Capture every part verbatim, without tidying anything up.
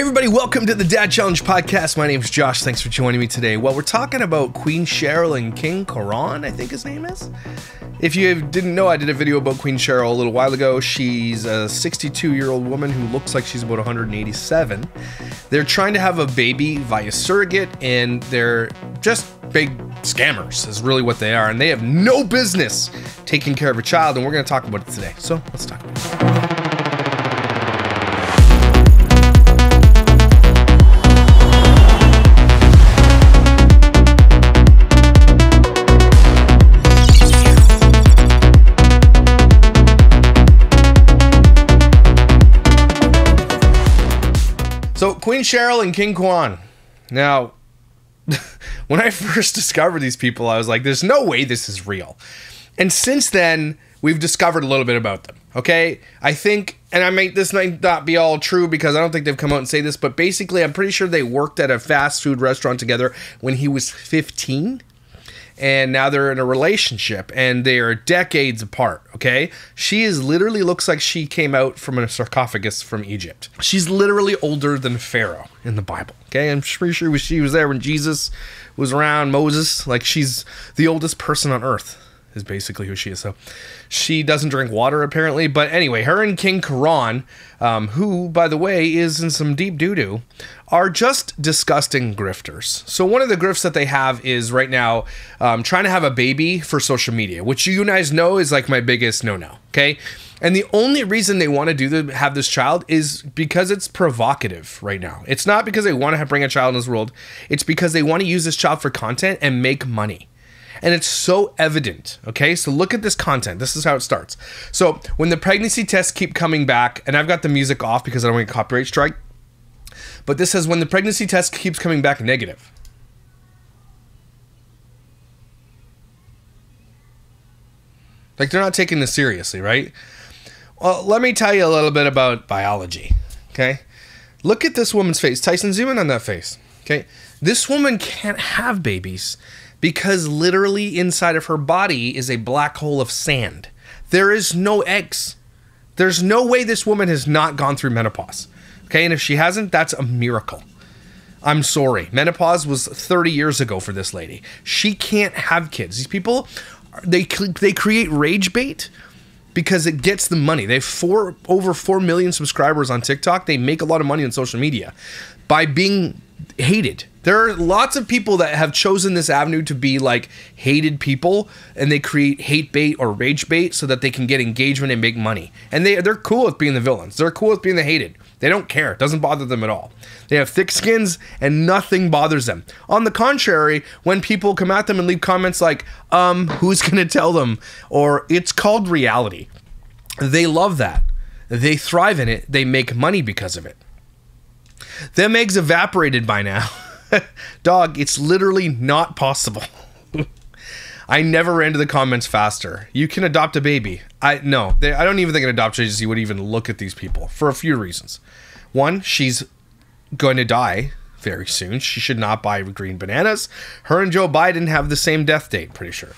Hey everybody, welcome to the Dad Challenge podcast. My name's Josh. Thanks for joining me today. Well, we're talking about Queen Cheryl and King Quran, I think his name is. If you didn't know, I did a video about Queen Cheryl a little while ago. She's a sixty-two-year-old woman who looks like she's about one hundred eighty-seven. They're trying to have a baby via surrogate, and they're just big scammers is really what they are, and they have no business taking care of a child, and we're going to talk about it today. So let's talk about it. So, Queen Cheryl and King Quran. Now, when I first discovered these people, I was like, there's no way this is real. And since then, we've discovered a little bit about them, okay? I think, and I might, this might not be all true because I don't think they've come out and say this, but basically, I'm pretty sure they worked at a fast food restaurant together when he was fifteen. And now they're in a relationship, and they are decades apart, okay? She is literally looks like she came out from a sarcophagus from Egypt. She's literally older than Pharaoh in the Bible, okay? I'm pretty sure she was there when Jesus was around, Moses. Like, she's the oldest person on earth is basically who she is. So she doesn't drink water, apparently. But anyway, her and King Quran, um, who, by the way, is in some deep doo-doo, are just disgusting grifters. So one of the grifts that they have is right now um, trying to have a baby for social media, which you guys know is like my biggest no-no, okay? And the only reason they want to do the, have this child is because it's provocative right now. It's not because they want to bring a child in this world. It's because they want to use this child for content and make money. And it's so evident, okay? So look at this content. This is how it starts. So when the pregnancy tests keep coming back, and I've got the music off because I don't want to copyright strike, but this says when the pregnancy test keeps coming back negative. Like, they're not taking this seriously, right? Well, let me tell you a little bit about biology, okay? Look at this woman's face. Tyson, zoom in on that face, okay? This woman can't have babies because literally inside of her body is a black hole of sand. There is no eggs. There's no way this woman has not gone through menopause. Okay, and if she hasn't, that's a miracle. I'm sorry. Menopause was thirty years ago for this lady. She can't have kids. These people, they they create rage bait because it gets them money. They have four, over four million subscribers on TikTok. They make a lot of money on social media by being hated. There are lots of people that have chosen this avenue to be like hated people, and they create hate bait or rage bait so that they can get engagement and make money. And they, they're cool with being the villains. They're cool with being the hated. They don't care. It doesn't bother them at all. They have thick skins and nothing bothers them. On the contrary, when people come at them and leave comments like, um, who's going to tell them? Or it's called reality. They love that. They thrive in it. They make money because of it. Them eggs evaporated by now. Dog, it's literally not possible. I never ran to the comments faster. You can adopt a baby. I no, they, I don't even think an adoption agency would even look at these people for a few reasons. One, she's going to die very soon. She should not buy green bananas. Her and Joe Biden have the same death date, pretty sure.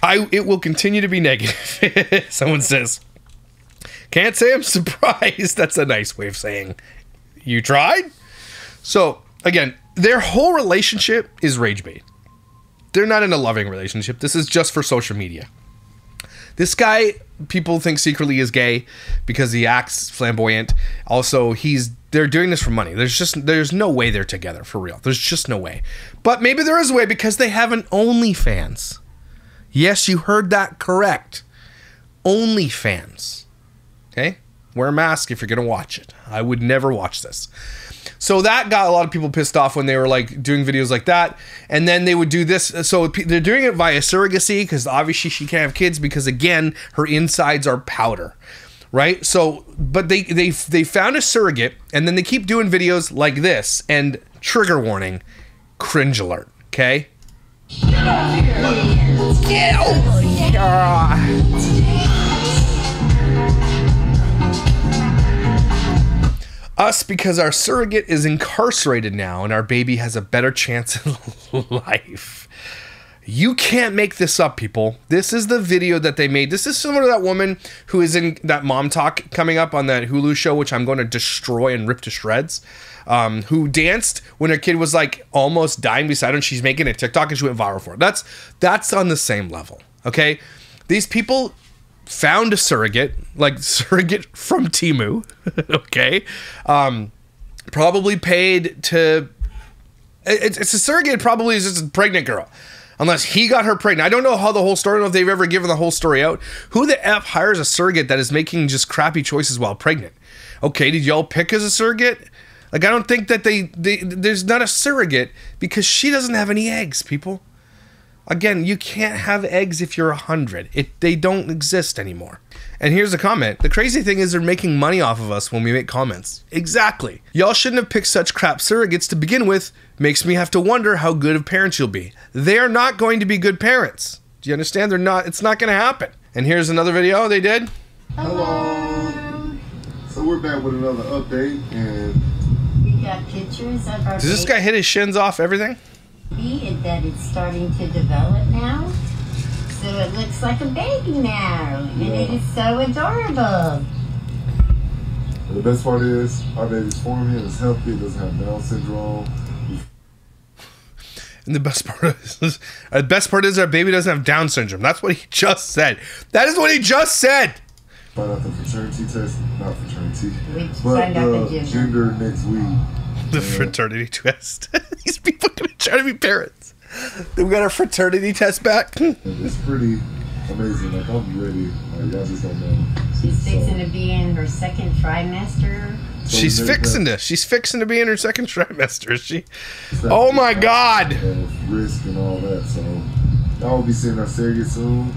I it will continue to be negative. Someone says, "Can't say I'm surprised." That's a nice way of saying you tried. So again, their whole relationship is rage bait. They're not in a loving relationship. This is just for social media. This guy, people think secretly is gay because he acts flamboyant. Also, he's they're doing this for money. There's just there's no way they're together for real. There's just no way. But maybe there is a way because they have an OnlyFans. Yes, you heard that correct. OnlyFans. Okay? Wear a mask if you're going to watch it. I would never watch this. So that got a lot of people pissed off when they were like doing videos like that. And then they would do this. So they're doing it via surrogacy because obviously she can't have kids because, again, her insides are powder, right? So but they, they, they found a surrogate, and then they keep doing videos like this. And trigger warning, cringe alert, okay? Yeah. Oh, yeah. Us, because our surrogate is incarcerated now and our baby has a better chance in life. You can't make this up, people. This is the video that they made. This is similar to that woman who is in that mom talk coming up on that Hulu show, which I'm going to destroy and rip to shreds, um, who danced when her kid was like almost dying beside her and she's making a TikTok and she went viral for it. That's, that's on the same level, okay? These people found a surrogate, like surrogate from Temu, okay? Um, probably paid to... It's, it's a surrogate, probably is just a pregnant girl. Unless he got her pregnant. I don't know how the whole story, I don't know if they've ever given the whole story out. Who the F hires a surrogate that is making just crappy choices while pregnant? Okay, did y'all pick as a surrogate? Like, I don't think that they, they, there's not a surrogate because she doesn't have any eggs, people. Again, you can't have eggs if you're a hundred. It, they don't exist anymore. And here's a comment. The crazy thing is they're making money off of us when we make comments. Exactly. Y'all shouldn't have picked such crap surrogates to begin with. Makes me have to wonder how good of parents you'll be. They are not going to be good parents. Do you understand? They're not, it's not going to happen. And here's another video they did. Hello. So we're back with another update. And we got pictures of our... Does this guy hit his shins off everything? That it's starting to develop now, so it looks like a baby now, and yeah. It is so adorable. The best part is our baby's forming and it's healthy. It doesn't have Down syndrome. And the best part is, the best part is our baby doesn't have Down syndrome. That's what he just said. That is what he just said. Find out the fraternity test, not fraternity, we but the, the gender next week. The yeah. Fraternity test. These people are gonna try to be parents. We got our fraternity test back. It's pretty amazing. Like, I'm ready. Like, y'all just don't know. She's so. fixing to be in her second trimester. So She's fixing to. She's fixing to be in her second trimester. Is she? Exactly. Oh my God. And risk and all that. So y'all will be seeing our surrogate soon.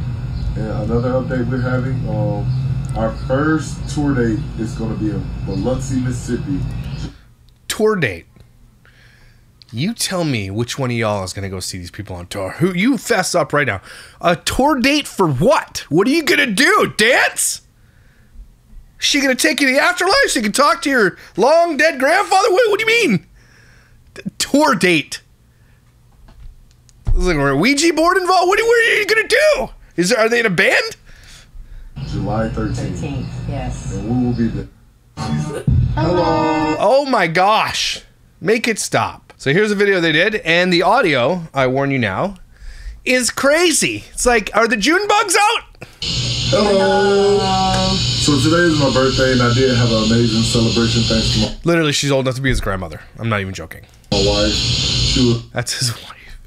And another update we're having. Um, our first tour date is going to be in Biloxi, Mississippi. Tour date. You tell me which one of y'all is gonna go see these people on tour. Who you fess up right now? A tour date for what? What are you gonna do? Dance? She gonna take you to the afterlife so you can talk to your long dead grandfather? What, what do you mean? D tour date? Is there a Ouija board involved? What are, what are you gonna do? Is there, are they in a band? July thirteenth. thirteenth, yes. And we will be there. Hello. Oh my gosh. Make it stop. So here's a video they did, and the audio, I warn you now, is crazy. It's like, are the June bugs out? Hello. Hello. So today is my birthday, and I did have an amazing celebration thanks to my... Literally, she's old enough to be his grandmother. I'm not even joking. My wife. She was... That's his wife.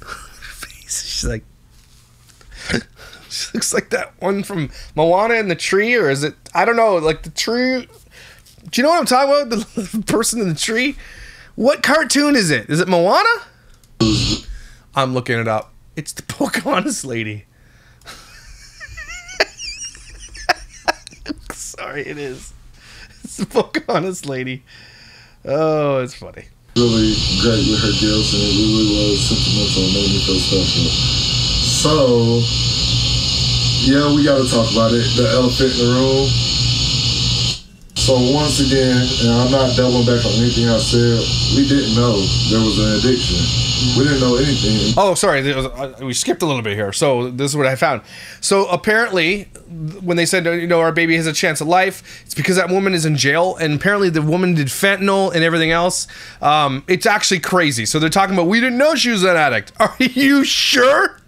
Her face. She's like... She looks like that one from Moana in the tree, or is it, I don't know, like the tree, do you know what I'm talking about? The, the person in the tree? What cartoon is it? Is it Moana? I'm looking it up. It's the Pocahontas lady. Sorry, it is. It's the Pocahontas lady. Oh, it's funny. Really great with her gifts, and it really was sentimental and made me feel special. So... yeah, we gotta talk about it. The elephant in the room. So once again, and I'm not doubling back on anything I said, we didn't know there was an addiction. We didn't know anything. Oh, sorry, there was, uh, we skipped a little bit here. So this is what I found. So apparently, when they said, you know, our baby has a chance of life, it's because that woman is in jail, and apparently the woman did fentanyl and everything else. Um, it's actually crazy. So they're talking about, we didn't know she was an addict. Are you sure?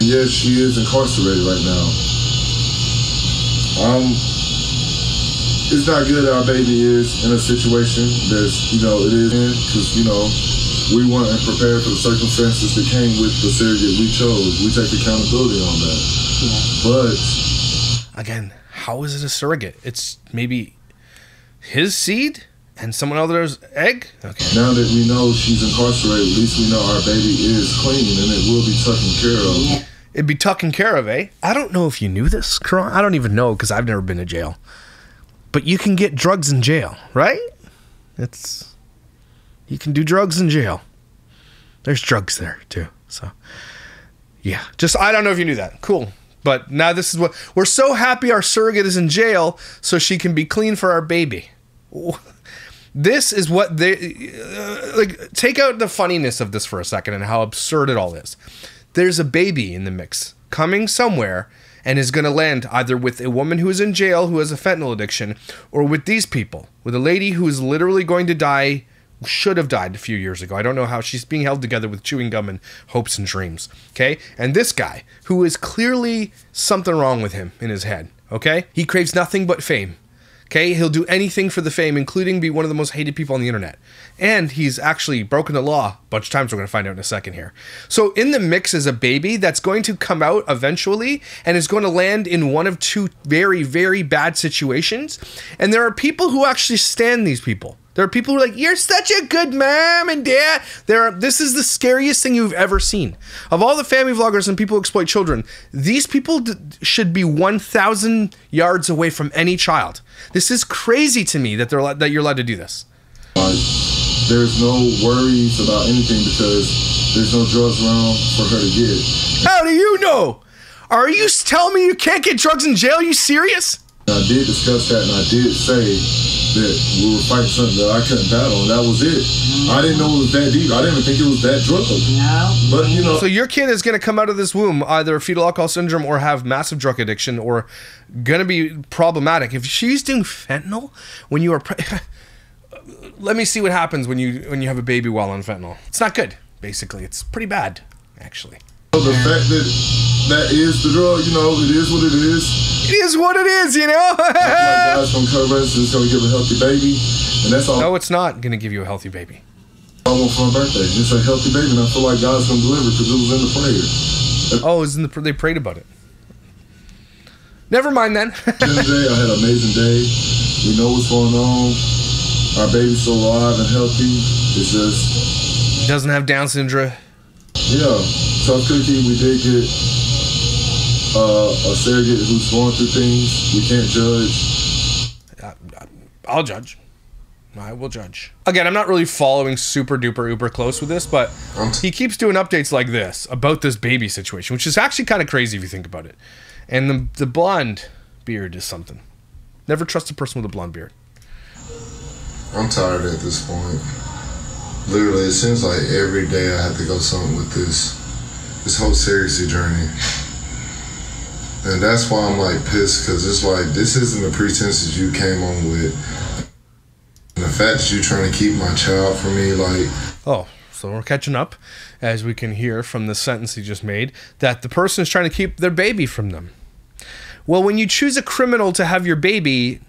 Yes, she is incarcerated right now. Um, it's not good that our baby is in a situation that's, you know, it is in, because, you know, we weren't prepared for the circumstances that came with the surrogate we chose. We take accountability on that. Yeah. But... again, how is it a surrogate? It's maybe his seed and someone else's egg? Okay. Now that we know she's incarcerated, at least we know our baby is clean and it will be taken care of. Yeah. It'd be taken care of, eh? I don't know if you knew this, Quran. I don't even know because I've never been to jail. But you can get drugs in jail, right? It's... you can do drugs in jail. There's drugs there, too. So, yeah. Just, I don't know if you knew that. Cool. But now this is what... we're so happy our surrogate is in jail so she can be clean for our baby. This is what they uh, like. Take out the funniness of this for a second and how absurd it all is. There's a baby in the mix coming somewhere and is going to land either with a woman who is in jail who has a fentanyl addiction, or with these people, with a lady who is literally going to die, should have died a few years ago. I don't know how she's being held together with chewing gum and hopes and dreams. Okay. And this guy who is clearly something wrong with him in his head. Okay. He craves nothing but fame. Okay, he'll do anything for the fame, including be one of the most hated people on the internet. And he's actually broken the law a bunch of times. We're going to find out in a second here. So in the mix is a baby that's going to come out eventually and is going to land in one of two very, very bad situations. And there are people who actually stand these people. There are people who are like, you're such a good mom and dad. There are, this is the scariest thing you've ever seen. Of all the family vloggers and people who exploit children, these people d- should be one thousand yards away from any child. This is crazy to me that they're that you're allowed to do this. Like, there's no worries about anything because there's no drugs around for her to get. How do you know? Are you telling me you can't get drugs in jail? Are you serious? I did discuss that, and I did say that we were fighting something that I couldn't battle, and that was it. Mm-hmm. I didn't know it was that deep. I didn't even think it was that drug. No. But, you know. So your kid is going to come out of this womb either fetal alcohol syndrome or have massive drug addiction or going to be problematic. If she's doing fentanyl when you are... Pre- Let me see what happens when you when you have a baby while on fentanyl. It's not good, basically. It's pretty bad, actually. So the fact that that is the drug, you know, it is what it is. It is what it is, you know? My guy's from Congress is going to give a healthy baby, and that's all. No, it's not going to give you a healthy baby. I want for my birthday. It's a healthy baby, and I feel like God's going to deliver because it was in the prayer. Oh, it was in the prayer. They prayed about it. Never mind then. Today, I had an amazing day. We know what's going on. Our baby's still alive and healthy. It's just... He doesn't have Down syndrome. Yeah. Tough cookie, we did get... Uh, a surrogate who's going through things. We can't judge. I, I, I'll judge. I will judge. Again, I'm not really following super duper uber close with this, but he keeps doing updates like this about this baby situation, which is actually kind of crazy if you think about it. And the, the blonde beard is something. Never trust a person with a blonde beard. I'm tired at this point. Literally, it seems like every day I have to go something with this, this whole surrogacy journey. And that's why I'm like pissed, because it's like, this isn't the pretenses you came on with. And the fact that you're trying to keep my child from me, like... Oh, so we're catching up, as we can hear from the sentence he just made, that the person is trying to keep their baby from them. Well, when you choose a criminal to have your baby,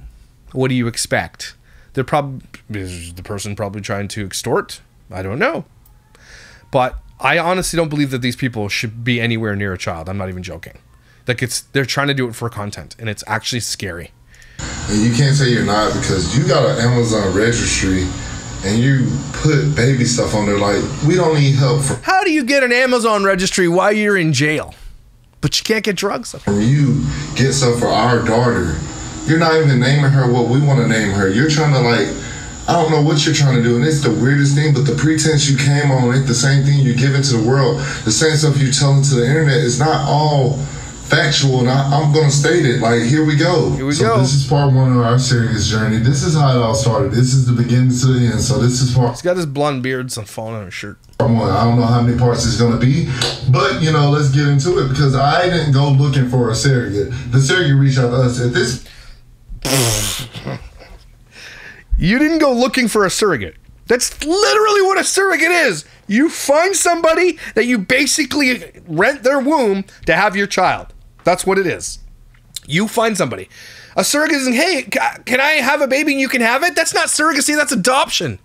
what do you expect? They're probably... Is the person probably trying to extort? I don't know. But I honestly don't believe that these people should be anywhere near a child. I'm not even joking. Like, it's, they're trying to do it for content, and it's actually scary. And you can't say you're not, because you got an Amazon registry, and you put baby stuff on there, like, we don't need help. From How do you get an Amazon registry while you're in jail? But you can't get drugs? From you get stuff for our daughter. You're not even naming her what we want to name her. You're trying to, like, I don't know what you're trying to do, and it's the weirdest thing, but the pretense you came on, it's the same thing you give into the world. The same stuff you tell into the internet is not all... factual, and I, I'm gonna state it. Like, here we go. Here we so go. This is part one of our serious journey. This is how it all started. This is the beginning to the end. So this is part. He's got his blonde beard, some falling on his shirt. Part one. I don't know how many parts it's gonna be, but you know, let's get into it, because I didn't go looking for a surrogate. The surrogate reached out to us at this. You didn't go looking for a surrogate. That's literally what a surrogate is. You find somebody that you basically rent their womb to have your child. That's what it is. You find somebody. A surrogate isn't, hey, can I have a baby and you can have it? That's not surrogacy, that's adoption.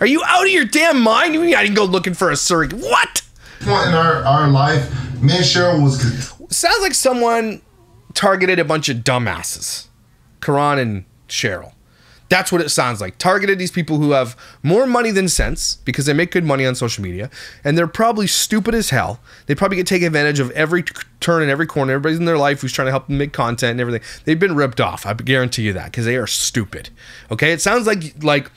Are you out of your damn mind? You gotta go looking for a surrogate. What? In our, our life, me and Cheryl was good. Sounds like someone targeted a bunch of dumbasses. Quran and Cheryl. That's what it sounds like. Targeted these people who have more money than sense, because they make good money on social media, and they're probably stupid as hell. They probably get taken advantage of every turn and every corner. Everybody's in their life who's trying to help them make content and everything. They've been ripped off. I guarantee you that, because they are stupid. Okay? It sounds like like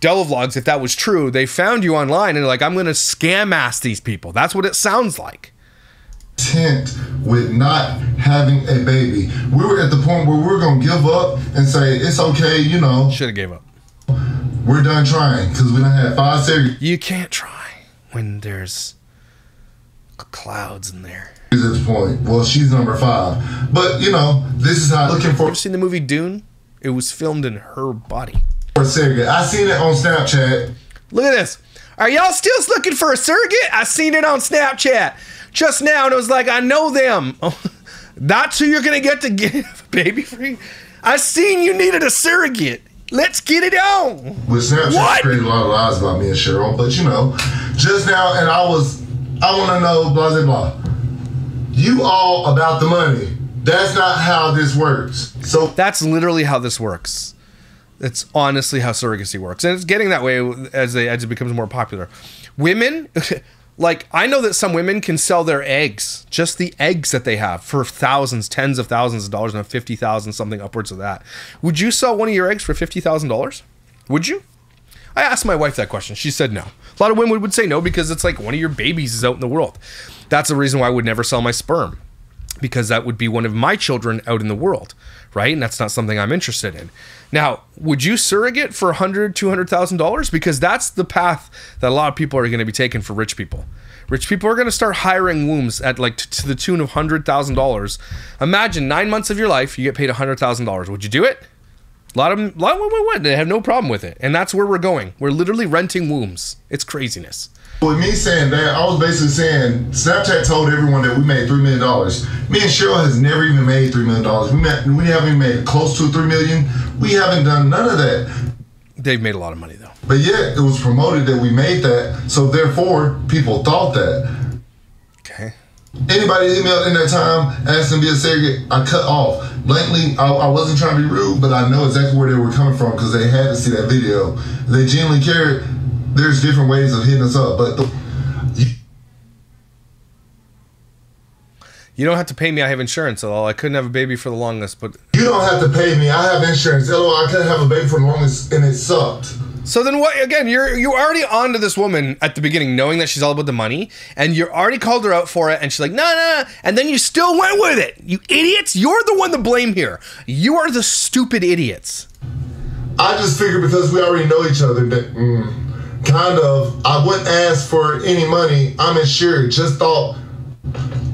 Devil Vlogs, if that was true, they found you online and like, I'm going to scam-ass these people. That's what it sounds like. Tent with not having a baby. We were at the point where we we're gonna give up and say it's okay, you know. Should have gave up. We're done trying because we done had five series. You can't try when there's clouds in there. At this point, well, she's number five. But you know, this is how looking for. Have you seen the movie Dune? It was filmed in her body. For a surrogate, I seen it on Snapchat. Look at this. Are y'all still looking for a surrogate? I seen it on Snapchat just now, and it was like, I know them. Oh, that's who you're gonna get to give baby free. I seen you needed a surrogate. Let's get it on. With Snapchat created a lot of lies about me and Cheryl, but you know, just now, and I was, I want to know blah blah blah. You all about the money. That's not how this works. So that's literally how this works. It's honestly how surrogacy works, and it's getting that way as they as it becomes more popular. Women, like I know that some women can sell their eggs, just the eggs that they have, for thousands, tens of thousands of dollars, and fifty thousand something upwards of that. Would you sell one of your eggs for fifty thousand dollars? Would you? I asked my wife that question. She said no. A lot of women would say no because it's like one of your babies is out in the world. That's the reason why I would never sell my sperm, because that would be one of my children out in the world, right? And that's not something I'm interested in. Now, would you surrogate for one hundred thousand dollars, two hundred thousand dollars? Because that's the path that a lot of people are going to be taking for rich people. Rich people are going to start hiring wombs at like t to the tune of one hundred thousand dollars. Imagine nine months of your life, you get paid one hundred thousand dollars. Would you do it? A lot of them, a lot of women would. They have no problem with it. And that's where we're going. We're literally renting wombs. It's craziness. With me saying that, I was basically saying Snapchat told everyone that we made three million dollars. Me and Cheryl has never even made three million dollars. We, met, we haven't even made close to three million dollars. We haven't done none of that. They've made a lot of money, though. But yet, it was promoted that we made that. So therefore, people thought that. Okay. Anybody emailed in that time asking me to be a surrogate, I cut off. Blankly, I, I wasn't trying to be rude, but I know exactly where they were coming from because they had to see that video. They genuinely cared. There's different ways of hitting us up, but the you don't have to pay me. I have insurance at all. I couldn't have a baby for the longest, but you don't have to pay me. I have insurance. L O L, I couldn't have a baby for the longest, and it sucked. So then what, again, you're you're already onto this woman at the beginning, knowing that she's all about the money, and you already called her out for it, and she's like, no, no, no, and then you still went with it. You idiots, you're the one to blame here. You are the stupid idiots. I just figured because we already know each other that, mm, kind of, I wouldn't ask for any money. I'm insured. Just thought,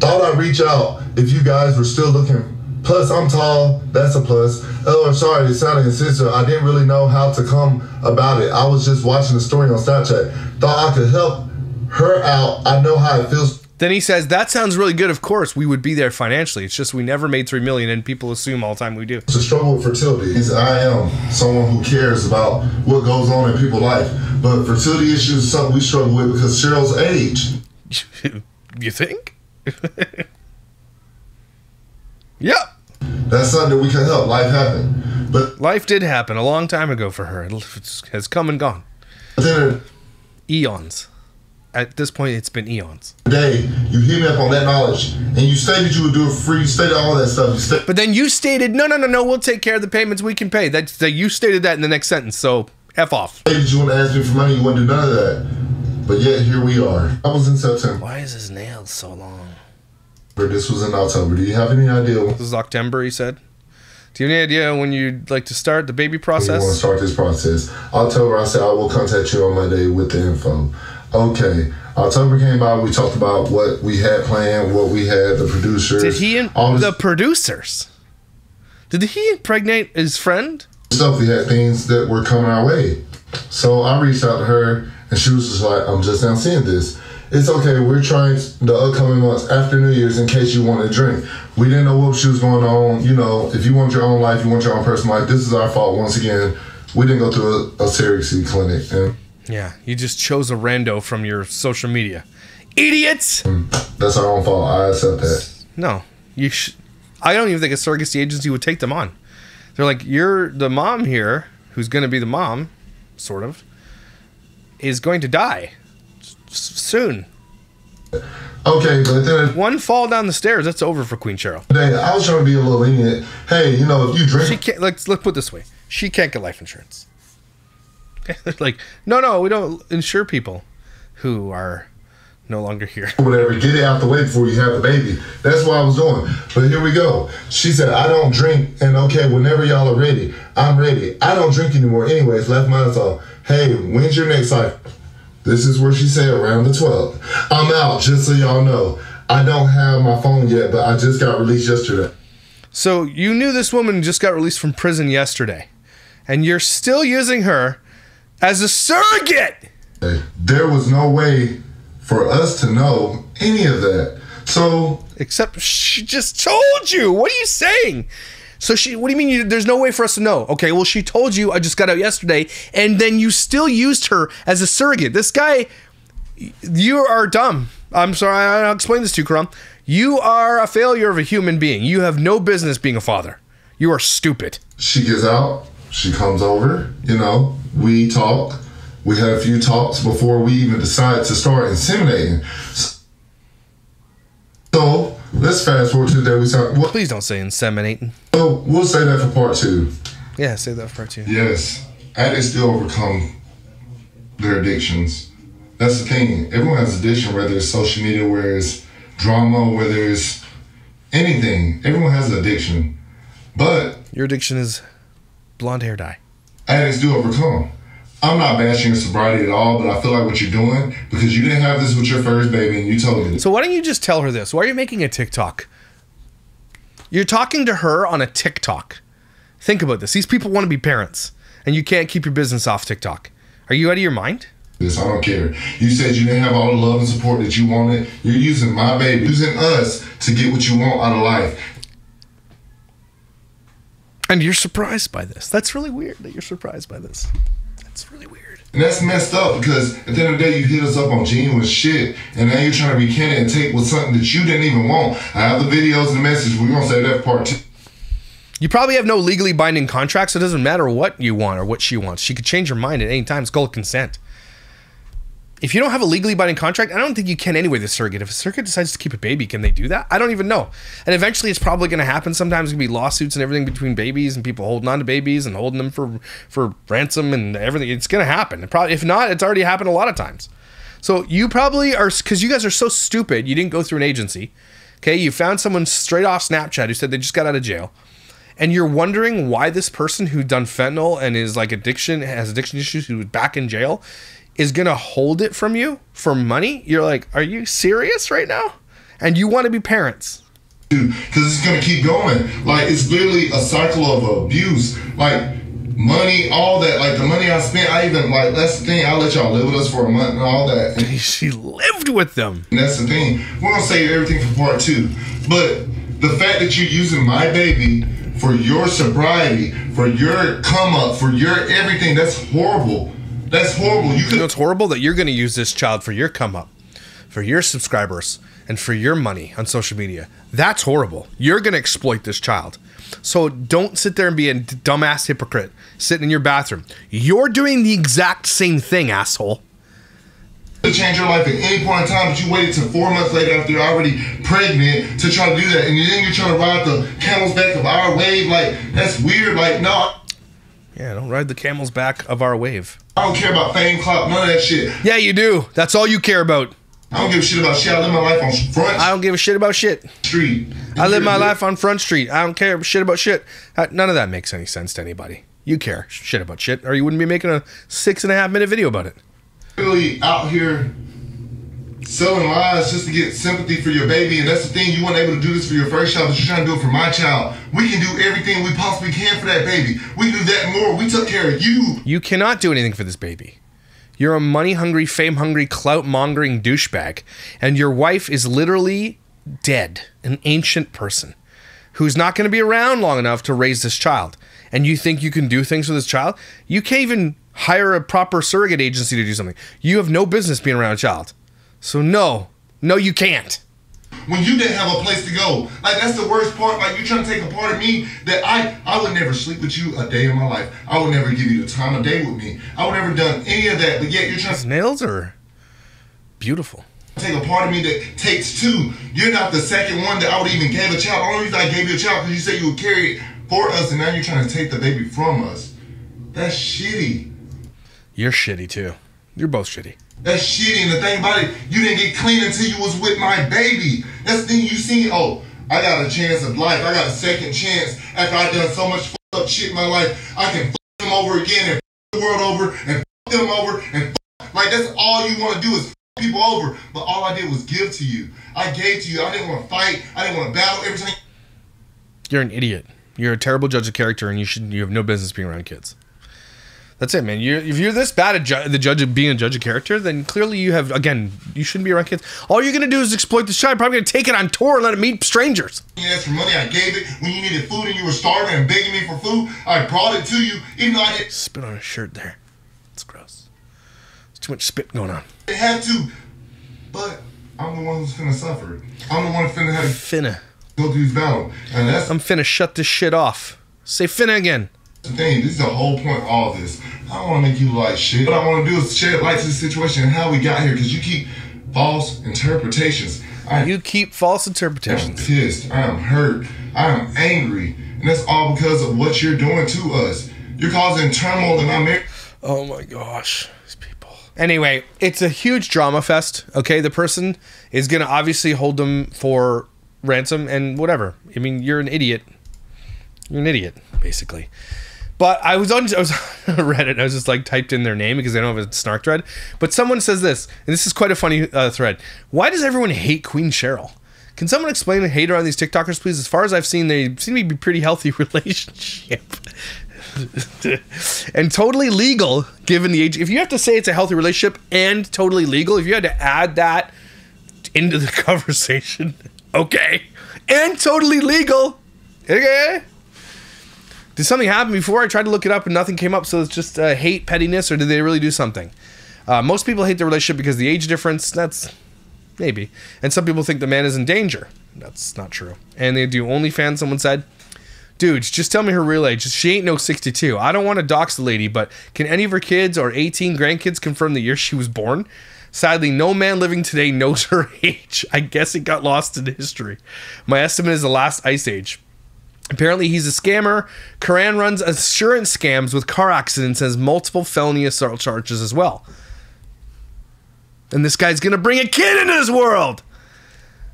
thought I'd reach out if you guys were still looking. Plus, I'm tall. That's a plus. Oh, I'm sorry. It sounded insensitive. I didn't really know how to come about it. I was just watching the story on Snapchat. Thought I could help her out. I know how it feels. Then he says, that sounds really good. Of course, we would be there financially. It's just we never made three million dollars, and people assume all the time we do. It's a struggle with fertility. I am someone who cares about what goes on in people's life. But fertility issues is something we struggle with because Cheryl's age. You think? Yep. That's something that we can help. Life happened. But life did happen a long time ago for her. It has come and gone. Then, eons. At this point, it's been eons. Today, you hit me up on that knowledge, and you stated you would do it free. You stated all that stuff. You but then you stated, no, no, no, no, we'll take care of the payments we can pay. That, that you stated that in the next sentence, so F off. You stated you wouldn't ask me for money. You wouldn't do none of that. But yet, here we are. I was in September. Why is his nails so long? This was in October. Do you have any idea? This is October, he said. Do you have any idea when you'd like to start the baby process? We want to start this process. October, I said I will contact you on Monday with the info. Okay. October came by. We talked about what we had planned, what we had, the producers. Did he and all the producers? Did he impregnate his friend? Stuff. We had things that were coming our way. So I reached out to her, and she was just like, I'm just now seeing this. It's okay, we're trying the upcoming months after New Year's in case you want to drink. We didn't know what she was going on. You know, if you want your own life, you want your own personal life, this is our fault once again. We didn't go through a, a surrogacy clinic. And yeah, you just chose a rando from your social media. Idiots! That's our own fault. I accept that. No, you sh I don't even think a surrogacy agency would take them on. They're like, you're the mom here, who's going to be the mom, sort of, is going to die. Soon. Okay, but then one fall down the stairs, that's over for Queen Cheryl. I was trying to be a little lenient. Hey, you know, if you drink, she can't. Let's let's put it this way: she can't get life insurance. Like, no, no, we don't insure people who are no longer here. Whatever, get it out the way before you have the baby. That's what I was doing. But here we go. She said, I don't drink. And okay, whenever y'all are ready, I'm ready. I don't drink anymore anyways. Left my thought, hey, when's your next cycle? This is where she said around the twelfth. I'm out, just so y'all know. I don't have my phone yet, but I just got released yesterday. So you knew this woman just got released from prison yesterday, and you're still using her as a surrogate. There was no way for us to know any of that. So, except she just told you. What are you saying? So she, what do you mean you, there's no way for us to know? Okay, well, she told you, I just got out yesterday, and then you still used her as a surrogate. This guy, you are dumb. I'm sorry, I'll explain this to you, Karam. You are a failure of a human being. You have no business being a father. You are stupid. She gets out. She comes over. You know, we talk. We had a few talks before we even decided to start inseminating. So let's fast forward to the day we start. Well, please don't say inseminating. So we'll say that for part two. Yeah, say that for part two. Yes. Addicts still overcome their addictions. That's the thing. Everyone has addiction, whether it's social media, whether it's drama, whether it's anything. Everyone has an addiction. But your addiction is blonde hair dye. Addicts do overcome. I'm not bashing your sobriety at all, but I feel like what you're doing, because you didn't have this with your first baby and you told me. So why don't you just tell her this? Why are you making a TikTok? You're talking to her on a TikTok. Think about this. These people want to be parents, and you can't keep your business off TikTok. Are you out of your mind? This, I don't care. You said you didn't have all the love and support that you wanted. You're using my baby, using us to get what you want out of life. And you're surprised by this. That's really weird that you're surprised by this. That's really weird. And that's messed up, because at the end of the day, you hit us up on genuine shit, and now you're trying to be candid and take with something that you didn't even want. I have the videos and the message. We're going to say that part two. You probably have no legally binding contract, so it doesn't matter what you want or what she wants. She could change her mind at any time. It's called consent. If you don't have a legally binding contract, I don't think you can anyway, the surrogate. If a surrogate decides to keep a baby, can they do that? I don't even know. And eventually it's probably going to happen. Sometimes there's going to be lawsuits and everything between babies and people holding on to babies and holding them for, for ransom and everything. It's going to happen. It probably, if not, it's already happened a lot of times. So you probably are, because you guys are so stupid, you didn't go through an agency. Okay, you found someone straight off Snapchat who said they just got out of jail. And you're wondering why this person who done fentanyl and is like addiction, has addiction issues, who was back in jail, is going to hold it from you for money? You're like, are you serious right now? And you want to be parents. Dude, because it's going to keep going. Like, it's literally a cycle of abuse. Like, money, all that. Like, the money I spent, I even, like, that's the thing. I let y'all live with us for a month and all that. And she lived with them. And that's the thing. We're going to save everything for part two. But the fact that you're using my baby for your sobriety, for your come up, for your everything, that's horrible. That's horrible. You, you know, it's horrible that you're going to use this child for your come up, for your subscribers, and for your money on social media. That's horrible. You're going to exploit this child. So don't sit there and be a dumbass hypocrite sitting in your bathroom. You're doing the exact same thing, asshole. To change your life at any point in time, but you waited till four months later after you're already pregnant to try to do that. And then you're trying to ride the camel's back of our wave. Like, that's weird. Like, no. Yeah, don't ride the camel's back of our wave. I don't care about fame, clout, none of that shit. Yeah, you do. That's all you care about. I don't give a shit about shit. I live my life on Front Street. I don't give a shit about shit. Street. I live my life on Front Street. I don't care shit about shit. None of that makes any sense to anybody. You care shit about shit, or you wouldn't be making a six and a half minute video about it. Really out here selling lies just to get sympathy for your baby, and that's the thing. You weren't able to do this for your first child, but you're trying to do it for my child. We can do everything we possibly can for that baby. We do that more. We took care of you. You cannot do anything for this baby. You're a money-hungry, fame-hungry, clout-mongering douchebag, and your wife is literally dead, an ancient person who's not going to be around long enough to raise this child. And you think you can do things with this child? You can't even hire a proper surrogate agency to do something. You have no business being around a child. So no, no, you can't. When you didn't have a place to go, like, that's the worst part. Like, you're trying to take a part of me that I, I would never sleep with you a day in my life. I would never give you the time of day with me. I would never done any of that, but yet you're trying. His nails are beautiful. Take a part of me that takes two. You're not the second one that I would even give a child. The only reason I gave you a child because you said you would carry it for us, and now you're trying to take the baby from us. That's shitty. You're shitty too. You're both shitty. That's shitty. And the thing about it, you didn't get clean until you was with my baby. That's the thing you seen. Oh, I got a chance of life. I got a second chance after I done so much fucked up shit in my life. I can fuck them over again and fuck the world over and fuck them over and fuck. Like, that's all you want to do is fuck people over. But all I did was give to you. I gave to you. I didn't want to fight. I didn't want to battle. Every time. You're an idiot. You're a terrible judge of character, and you should you have no business being around kids. That's it, man. You're, if you're this bad at ju the judge of being a judge of character, then clearly you have, again, you shouldn't be around kids. All you're going to do is exploit this child. Probably going to take it on tour and let it meet strangers. You asked for money, I gave it. When you needed food and you were starving and begging me for food, I brought it to you. Even though I didn't... Spit on his shirt there. It's gross. There's too much spit going on. I had to, but I'm the one who's finna suffer. I'm the one who's finna have to... Finna. Go through this battle. And that's... I'm finna shut this shit off. Say finna again. The thing, this is the whole point of all this. I don't want to make you like shit. What I want to do is shed light to the situation and how we got here, because you keep false interpretations. I you keep false interpretations. I'm pissed. I am hurt. I am angry. And that's all because of what you're doing to us. You're causing turmoil in our marriage. Oh my gosh. These people. Anyway, it's a huge drama fest, okay? The person is going to obviously hold them for ransom and whatever. I mean, you're an idiot. You're an idiot, basically. But I was on I was on Reddit. I was just like typed in their name because they don't have a snark thread. But someone says this, and this is quite a funny uh, thread. Why does everyone hate Queen Cheryl? Can someone explain the hate around these TikTokers, please? As far as I've seen, they seem to be pretty healthy relationship and totally legal given the age. If you have to say it's a healthy relationship and totally legal, if you had to add that into the conversation, okay, and totally legal, okay. Did something happen before? I tried to look it up and nothing came up, so it's just uh, hate, pettiness, or did they really do something? Uh, most people hate their relationship because of the age difference. That's maybe. And some people think the man is in danger. That's not true. And they do OnlyFans, someone said. Dudes, just tell me her real age. She ain't no sixty-two. I don't want to dox the lady, but can any of her kids or eighteen grandkids confirm the year she was born? Sadly, no man living today knows her age. I guess it got lost in history. My estimate is the last ice age. Apparently, he's a scammer. Quran runs insurance scams with car accidents and has multiple felony assault charges as well. And this guy's going to bring a kid into this world.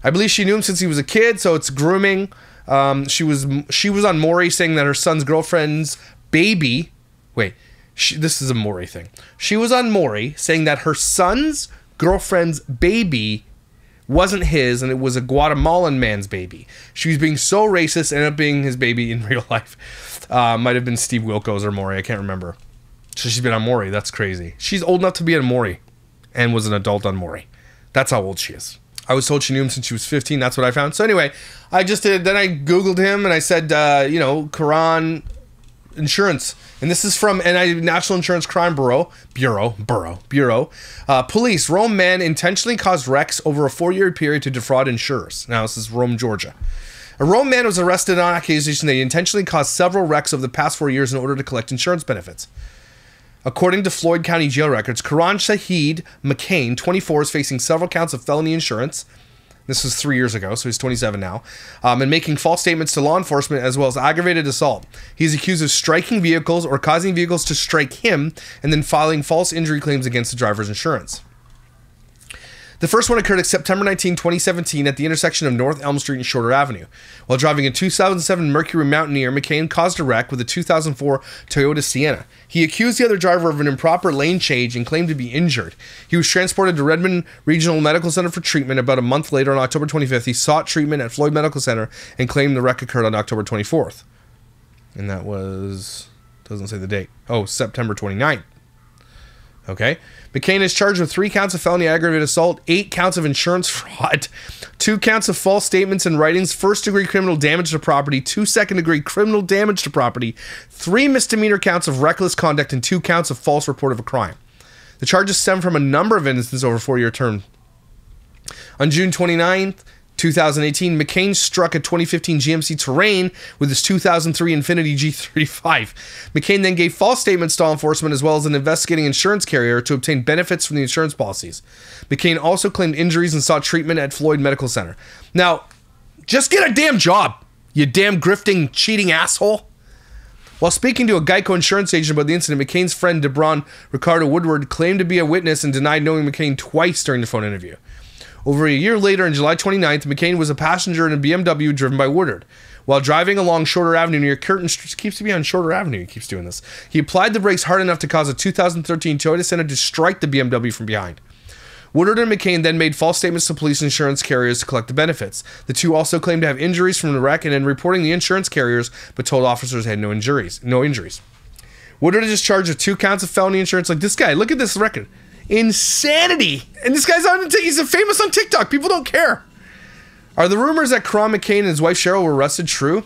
I believe she knew him since he was a kid, so it's grooming. Um, she was she was on Maury saying that her son's girlfriend's baby... Wait, she, this is a Maury thing. She was on Maury saying that her son's girlfriend's baby... wasn't his, and it was a Guatemalan man's baby. She was being so racist, ended up being his baby in real life. Uh, might have been Steve Wilkos or Maury, I can't remember. So she's been on Maury, that's crazy. She's old enough to be on Maury, and was an adult on Maury. That's how old she is. I was told she knew him since she was fifteen, that's what I found. So anyway, I just did, then I Googled him, and I said, uh, you know, Quran Insurance. And this is from National Insurance Crime Bureau, Bureau, Bureau, Bureau. Uh, police, Rome man intentionally caused wrecks over a four-year period to defraud insurers. Now, this is Rome, Georgia. A Rome man was arrested on accusation that he intentionally caused several wrecks over the past four years in order to collect insurance benefits. According to Floyd County jail records, Quran Shahid McCain, twenty-four, is facing several counts of felony insurance. This was three years ago, so he's twenty-seven now, um, and making false statements to law enforcement as well as aggravated assault. He's accused of striking vehicles or causing vehicles to strike him and then filing false injury claims against the driver's insurance. The first one occurred September nineteenth, twenty seventeen at the intersection of North Elm Street and Shorter Avenue. While driving a two thousand seven Mercury Mountaineer, McCain caused a wreck with a two thousand four Toyota Sienna. He accused the other driver of an improper lane change and claimed to be injured. He was transported to Redmond Regional Medical Center for treatment. About a month later, on October twenty-fifth, he sought treatment at Floyd Medical Center and claimed the wreck occurred on October twenty-fourth. And that was... doesn't say the date. Oh, September twenty-ninth. Okay. McCain is charged with three counts of felony aggravated assault, eight counts of insurance fraud, two counts of false statements and writings, first-degree criminal damage to property, two second-degree criminal damage to property, three misdemeanor counts of reckless conduct, and two counts of false report of a crime. The charges stem from a number of instances over a four-year term. On June twenty-ninth, two thousand eighteen, McCain struck a twenty fifteen G M C Terrain with his two thousand three Infiniti G thirty-five. McCain then gave false statements to law enforcement as well as an investigating insurance carrier to obtain benefits from the insurance policies. McCain also claimed injuries and sought treatment at Floyd Medical Center. Now, just get a damn job, you damn grifting, cheating asshole. While speaking to a GEICO insurance agent about the incident, McCain's friend DeBron Ricardo Woodward claimed to be a witness and denied knowing McCain twice during the phone interview. Over a year later, on July twenty-ninth, McCain was a passenger in a B M W driven by Woodward. While driving along Shorter Avenue near Curtin Street, keeps to be on Shorter Avenue, he keeps doing this. He applied the brakes hard enough to cause a two thousand thirteen Toyota Senna to strike the B M W from behind. Woodward and McCain then made false statements to police insurance carriers to collect the benefits. The two also claimed to have injuries from the wreck and then reporting the insurance carriers, but told officers they had no injuries. No injuries. Woodward is charged with two counts of felony insurance. Like this guy, look at this record, insanity. And this guy's on. He's famous on TikTok. People don't care. Are the rumors that Quran McCain and his wife Cheryl were arrested true?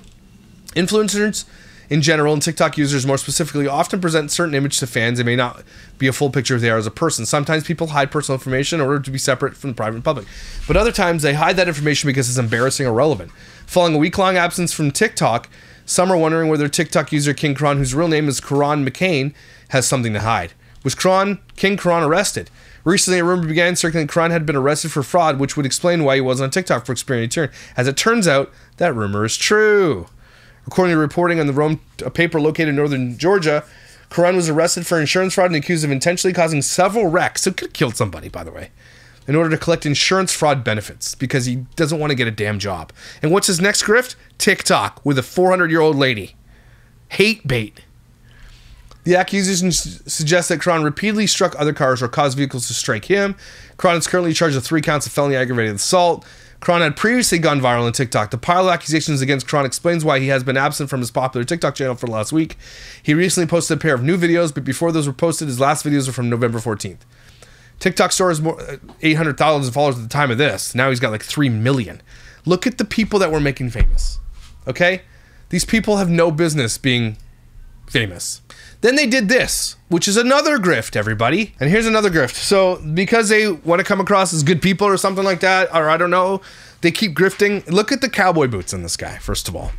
Influencers in general and TikTok users more specifically often present certain image to fans. They may not be a full picture of who they are as a person. Sometimes people hide personal information in order to be separate from the private and public. But other times they hide that information because it's embarrassing or relevant. Following a week-long absence from TikTok, some are wondering whether TikTok user King Quran, whose real name is Quran McCain, has something to hide. Was Quran, King Quran arrested? Recently, a rumor began circulating Quran had been arrested for fraud, which would explain why he wasn't on TikTok for experiencing a turn. As it turns out, that rumor is true. According to reporting on the Rome, a paper located in northern Georgia, Quran was arrested for insurance fraud and accused of intentionally causing several wrecks, so could have killed somebody, by the way, in order to collect insurance fraud benefits because he doesn't want to get a damn job. And what's his next grift? TikTok with a four hundred year old lady. Hate bait. The accusations suggest that Quran repeatedly struck other cars or caused vehicles to strike him. Quran is currently charged with three counts of felony aggravated assault. Quran had previously gone viral on TikTok. The pile of accusations against Quran explains why he has been absent from his popular TikTok channel for the last week. He recently posted a pair of new videos, but before those were posted, his last videos were from November fourteenth. TikTok stores more eight hundred thousand followers at the time of this. Now he's got like three million. Look at the people that we're making famous. Okay? These people have no business being famous. Then they did this, which is another grift, everybody. And here's another grift. So because they want to come across as good people or something like that, or I don't know, they keep grifting. Look at the cowboy boots on this guy, first of all.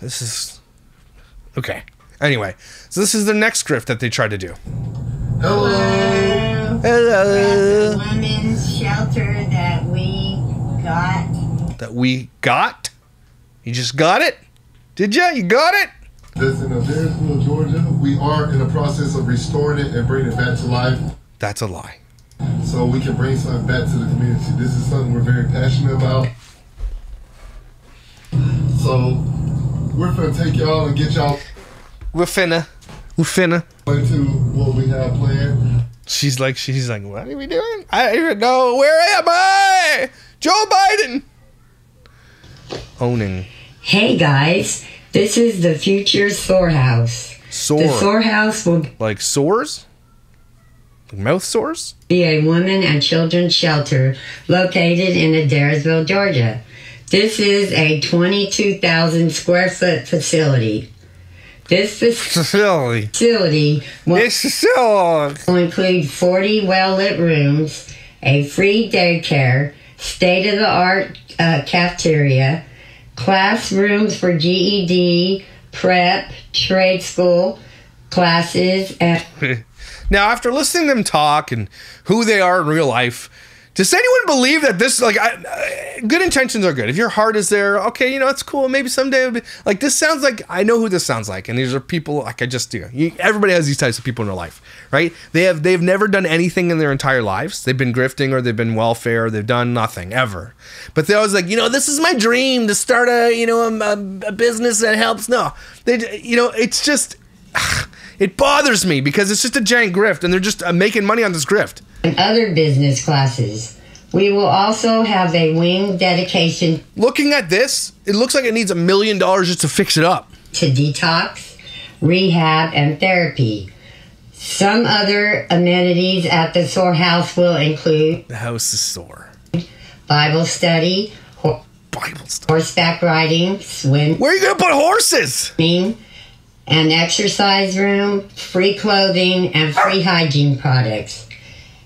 This is... Okay. Anyway, so this is the next grift that they tried to do. Hello. Hello. We're at the women's shelter that we got. That we got? You just got it? Did ya? You got it? This in Adairsville, Georgia. We are in the process of restoring it and bringing it back to life. That's a lie. So we can bring something back to the community. This is something we're very passionate about. So we're finna take y'all and get y'all. We're finna. We're finna. Into what we have planned. She's like, she's like, what are we doing? I don't even know. Where am I? Joe Biden. Owning. Hey guys. This is the future Sore House. Sore. The Sore House will like sores? Like mouth sores? Be a women and children's shelter located in Adairsville, Georgia. This is a twenty-two thousand square foot facility. This facility, facility will, this will include forty well-lit rooms, a free daycare, state-of-the-art uh, cafeteria, classrooms for G E D, prep, trade school, classes, and... Now, after listening to them talk and who they are in real life, does anyone believe that this, like, I, I, good intentions are good. If your heart is there, okay, you know, it's cool. Maybe someday it'll be... Like, this sounds like... I know who this sounds like, and these are people, like, I just do. You, everybody has these types of people in their life, right? They have, they've never done anything in their entire lives. They've been grifting, or they've been welfare, or they've done nothing, ever. But they're always like, you know, this is my dream to start a, you know, a, a business that helps. No. They, you know, it's just... It bothers me, because it's just a giant grift, and they're just uh, making money on this grift. And other business classes. We will also have a wing dedication. Looking at this, it looks like it needs a million dollars just to fix it up. To detox, rehab, and therapy. Some other amenities at the Sore House will include... The house is sore. Bible study. Ho Bible study. Horseback riding. Swim. Where are you going to put horses? Swimming. An exercise room, free clothing, and free hygiene products.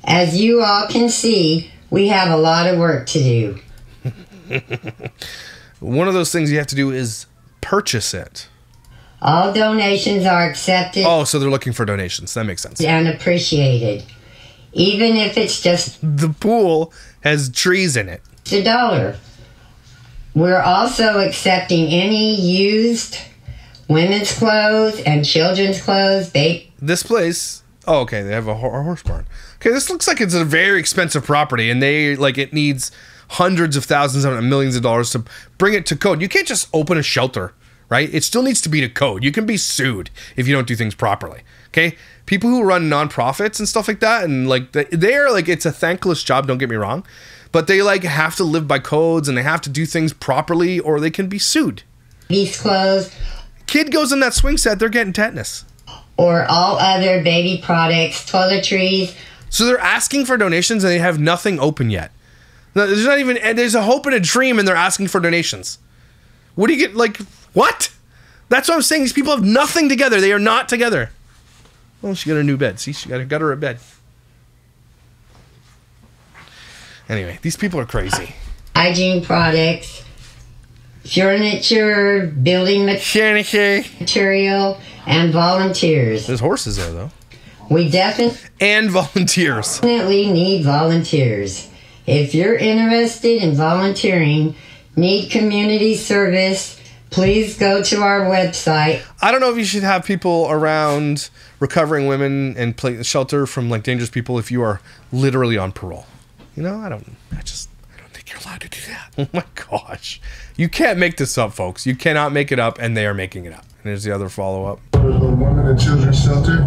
As you all can see, we have a lot of work to do. One of those things you have to do is purchase it. All donations are accepted. Oh, so they're looking for donations. That makes sense. And appreciated. Even if it's just... The pool has trees in it. It's a dollar. We're also accepting any used women's clothes and children's clothes. They this place. Oh, okay. They have a, ho- a horse barn. Okay, this looks like it's a very expensive property, and they like it needs hundreds of thousands and millions of dollars to bring it to code. You can't just open a shelter, right? It still needs to be to code. You can be sued if you don't do things properly. Okay, people who run nonprofits and stuff like that, and like they are like it's a thankless job. Don't get me wrong, but they like have to live by codes and they have to do things properly, or they can be sued. These clothes. Kid goes in that swing set, they're getting tetanus. Or all other baby products, toiletries. So they're asking for donations and they have nothing open yet. No, there's not even, and there's a hope and a dream and they're asking for donations. What do you get, like, what? That's what I'm saying, these people have nothing together. They are not together. Well, she got a new bed. See, she got, got her a bed. Anyway, these people are crazy. Hygiene products. Furniture, building material, and volunteers. There's horses there, though. We definitely... And volunteers. Definitely need volunteers. If you're interested in volunteering, need community service, please go to our website. I don't know if you should have people around recovering women and play, shelter from, like, dangerous people if you are literally on parole. You know, I don't... I just... You're allowed to do that. Oh my gosh. You can't make this up, folks. You cannot make it up, and they are making it up. And there's the other follow-up. For the Women and Children's Shelter,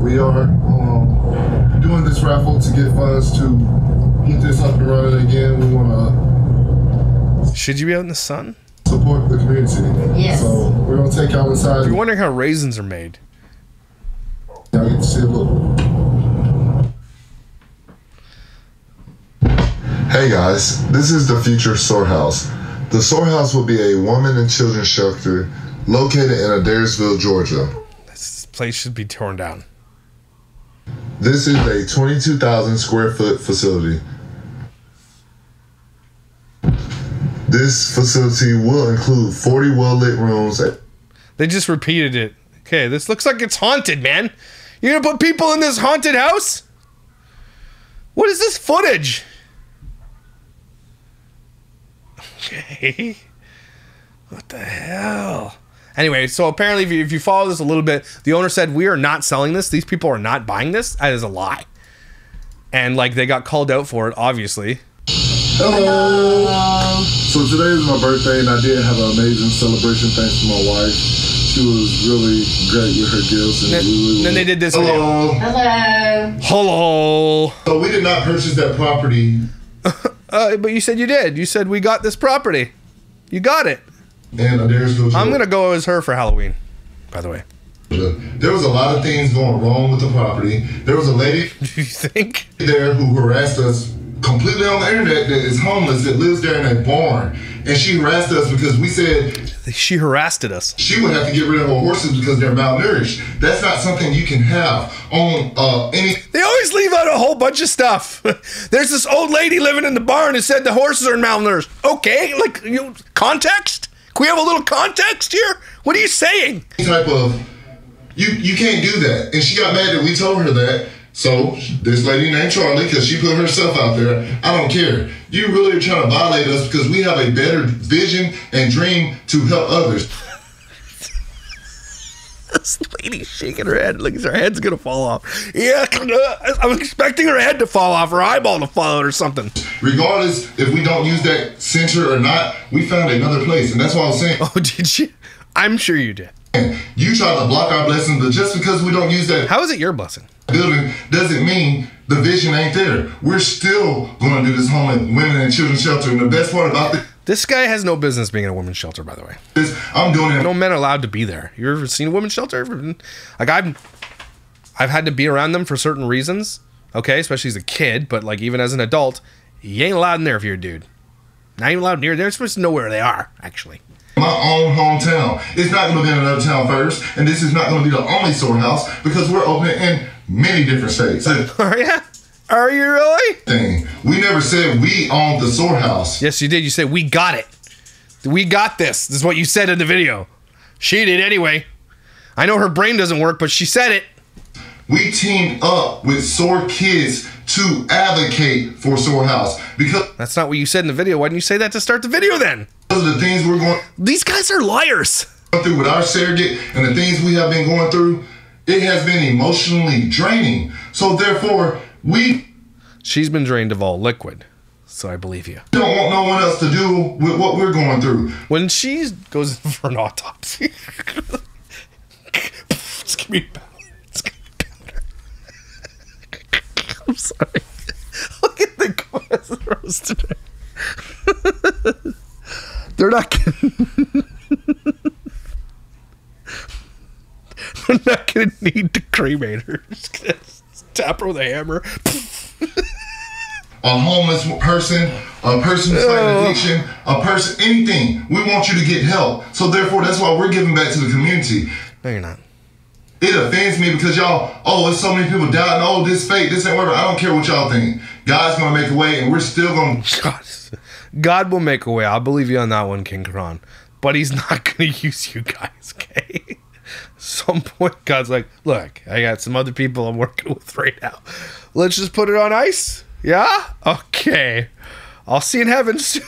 we are um, doing this raffle to get funds to get this up and running again. We want to... Should you be out in the sun? Support the community. Yes. So we're going to take y'all inside. If you're wondering how raisins are made. Y'all get to see a little... Hey guys, this is the future Sore House. The Sore House will be a women and children's shelter located in Adairsville, Georgia. This place should be torn down. This is a twenty-two thousand square foot facility. This facility will include forty well-lit rooms. They just repeated it. Okay, this looks like it's haunted, man. You're gonna put people in this haunted house? What is this footage? Okay. What the hell? Anyway, so apparently if you, if you follow this a little bit, the owner said, we are not selling this. These people are not buying this. That is a lie. And like they got called out for it, obviously. Hello. Hello. So today is my birthday and I did have an amazing celebration thanks to my wife. She was really great with her gifts. And then, really then they did this. Hello. Hello. Hello. So we did not purchase that property. Uh, but you said you did. You said we got this property. You got it. And Adairsville. I'm gonna go as her for Halloween. By the way, there was a lot of things going wrong with the property. There was a lady. Do you think there who harassed us completely on the internet that is homeless that lives there in a barn, and she harassed us because we said she harassed us. She would have to get rid of her horses because they're malnourished. That's not something you can have on uh, any. They always leave out a whole bunch of stuff. There's this old lady living in the barn who said the horses are malnourished. Okay, like you know, context. Can we have a little context here? What are you saying? Type of you you can't do that, and she got mad that we told her that. So, this lady named Charlie, because she put herself out there, I don't care. You really are trying to violate us because we have a better vision and dream to help others. This lady's shaking her head. Like, her head's going to fall off. Yeah, I'm expecting her head to fall off, her eyeball to fall out or something. Regardless, if we don't use that center or not, we found another place. And that's what I was saying. Oh, did you? I'm sure you did. You try to block our blessing, but just because we don't use that... How is it your blessing? Building doesn't mean the vision ain't there. We're still going to do this home and women and children's shelter. And the best part about this... This guy has no business being in a women's shelter, by the way. This, I'm doing it. No men are allowed to be there. You ever seen a women's shelter? Like, I've, I've had to be around them for certain reasons. Okay, especially as a kid, but like even as an adult, you ain't allowed in there if you're a dude. Not even allowed near there. They're supposed to know where they are, actually. My own hometown. It's not going to be in another town first, and this is not going to be the only Sore House because we're opening in many different states. Are you? Are you really? Thing. We never said we owned the Sore House. Yes, you did. You said we got it. We got this. This is what you said in the video. She did anyway. I know her brain doesn't work, but she said it. We teamed up with Sore Kids to advocate for Sore House because that's not what you said in the video. Why didn't you say that to start the video then? The things we're going. These guys are liars. through with our surrogate and the things we have been going through, it has been emotionally draining. So therefore, we... She's been drained of all liquid, so I believe you. Don't want no one else to do with what we're going through. When she goes in for an autopsy, it's going to be powder. It's going to be powder. I'm sorry. Look at the corners of the roast today. They're not kidding. They're not going to need to cremate her. Just going to tap her with a hammer. A homeless person, a person that's fighting addiction, a person, anything. We want you to get help. So therefore, that's why we're giving back to the community. No, you're not. It offends me because y'all, oh, there's so many people dying. Oh, this fake, this ain't whatever. I don't care what y'all think. God's going to make a way, and we're still going to... God. God will make a way. I believe you on that one, King Quran. But he's not going to use you guys, okay? Some point, God's like, look, I got some other people I'm working with right now. Let's just put it on ice. Yeah? Okay. I'll see you in heaven soon.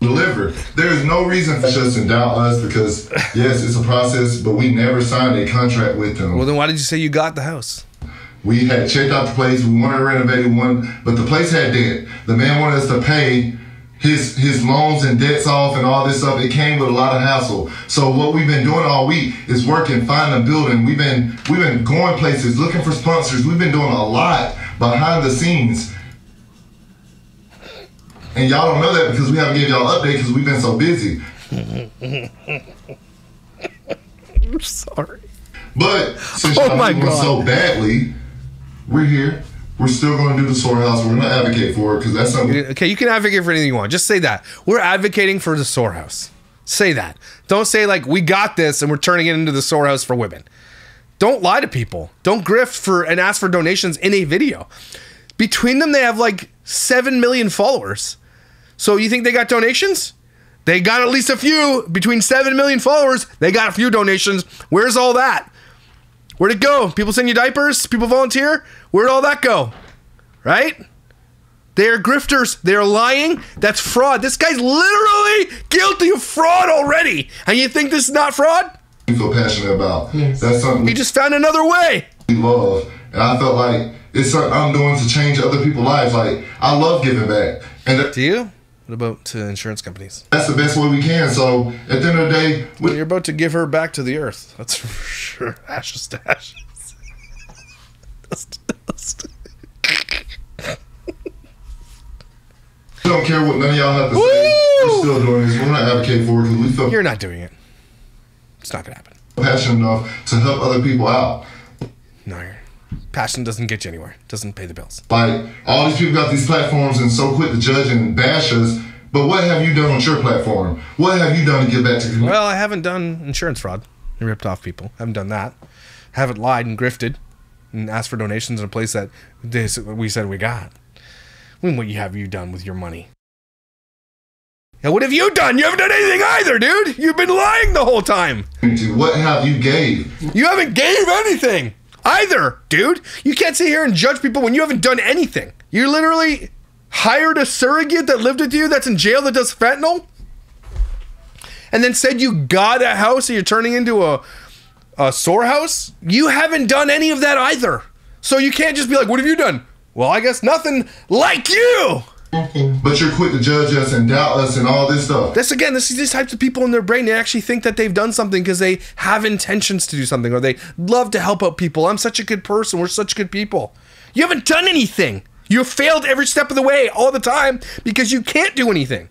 Deliver. There is no reason for just to doubt us because, yes, it's a process, but we never signed a contract with them. Well, then why did you say you got the house? We had checked out the place. We wanted to renovate one, but the place had debt. The man wanted us to pay His his loans and debts off and all this stuff. It came with a lot of hassle. So what we've been doing all week is working, finding a building. We've been we've been going places, looking for sponsors. We've been doing a lot behind the scenes, and y'all don't know that because we haven't given y'all an update because we've been so busy. I'm sorry, but since oh y'all doing so badly, we're here. We're still going to do the Sore House. We're going to advocate for it because that's something. Okay, you can advocate for anything you want. Just say that. We're advocating for the Sore House. Say that. Don't say, like, we got this and we're turning it into the Sore House for women. Don't lie to people. Don't grift for and ask for donations in a video. Between them, they have, like, seven million followers. So you think they got donations? They got at least a few. Between seven million followers, they got a few donations. Where's all that? Where'd it go? People send you diapers? People volunteer? Where'd all that go? Right? They're grifters. They're lying. That's fraud. This guy's literally guilty of fraud already. And you think this is not fraud? You feel passionate about. Yes. That's something. He just found another way. We love. And I felt like it's something I'm doing to change other people's lives. Like, I love giving back. And do you? What about to insurance companies? That's the best way we can. So at the end of the day, we you're about to give her back to the earth. That's for sure. Ashes to ashes. Dust to dust. We don't care what none of y'all have to Woo! Say. We're still doing this. We're not advocating for it because we feel you're not doing it. It's not gonna happen. Passionate enough to help other people out. No, you're. Passion doesn't get you anywhere. Doesn't pay the bills. Like, all these people got these platforms and so quick to judge and bash us, but what have you done on your platform? What have you done to get back to... Well, I haven't done insurance fraud and ripped off people. I haven't done that. I haven't lied and grifted and asked for donations in a place that they, we said we got. I mean, what have you done with your money? Now, what have you done? You haven't done anything either, dude! You've been lying the whole time! What have you gave? You haven't gave anything! Either, dude. You can't sit here and judge people when you haven't done anything. You literally hired a surrogate that lived with you that's in jail that does fentanyl and then said you got a house and you're turning into a, a sore house. You haven't done any of that either. So you can't just be like, what have you done? Well, I guess nothing, like you. But you're quick to judge us and doubt us and all this stuff. This again, this is these types of people in their brain. They actually think that they've done something because they have intentions to do something or they love to help out people. I'm such a good person. We're such good people. You haven't done anything. You failed every step of the way all the time because you can't do anything.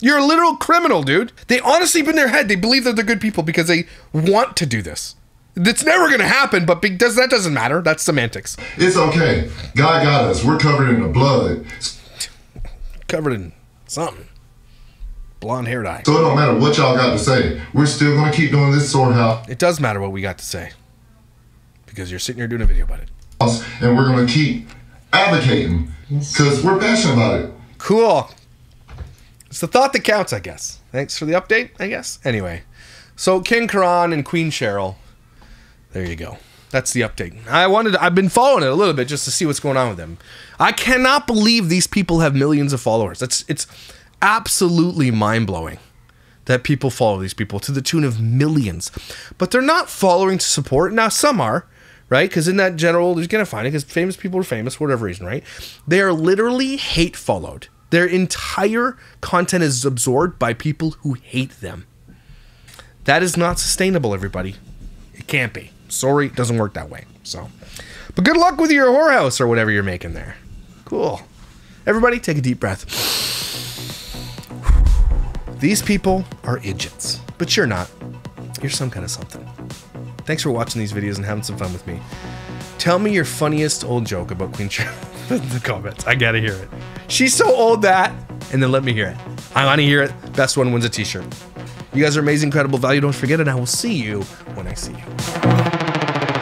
You're a literal criminal, dude. They honestly, in their head, they believe that they're good people because they want to do this. That's never going to happen, but because that doesn't matter. That's semantics. It's okay. God got us. We're covered in the blood. Covered in something. Blonde hair dye. So it don't matter what y'all got to say. We're still going to keep doing this sort out. It does matter what we got to say. Because you're sitting here doing a video about it. And we're going to keep advocating. Because we're passionate about it. Cool. It's the thought that counts, I guess. Thanks for the update, I guess. Anyway. So King Quran and Queen Cheryl. There you go. That's the update. I wanted to, I've been following it a little bit just to see what's going on with them. I cannot believe these people have millions of followers. That's it's absolutely mind-blowing that people follow these people to the tune of millions. But they're not following to support. Now, some are, right? Because in that general, you're going to find it because famous people are famous for whatever reason, right? They are literally hate followed. Their entire content is absorbed by people who hate them. That is not sustainable, everybody. It can't be. Sorry, it doesn't work that way. So, but good luck with your whorehouse or whatever you're making there. Cool. Everybody, take a deep breath. These people are idiots, but you're not. You're some kind of something. Thanks for watching these videos and having some fun with me. Tell me your funniest old joke about Queen Cheryl in the comments. I gotta hear it. She's so old that, and then let me hear it. I wanna hear it. Best one wins a t-shirt. You guys are amazing, incredible value. Don't forget it. I will see you when I see you.